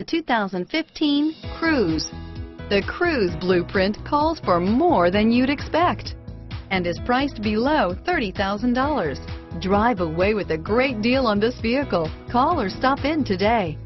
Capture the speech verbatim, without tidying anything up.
The two thousand fifteen Cruze. The Cruze Blueprint calls for more than you'd expect and is priced below thirty thousand dollars. Drive away with a great deal on this vehicle. Call or stop in today.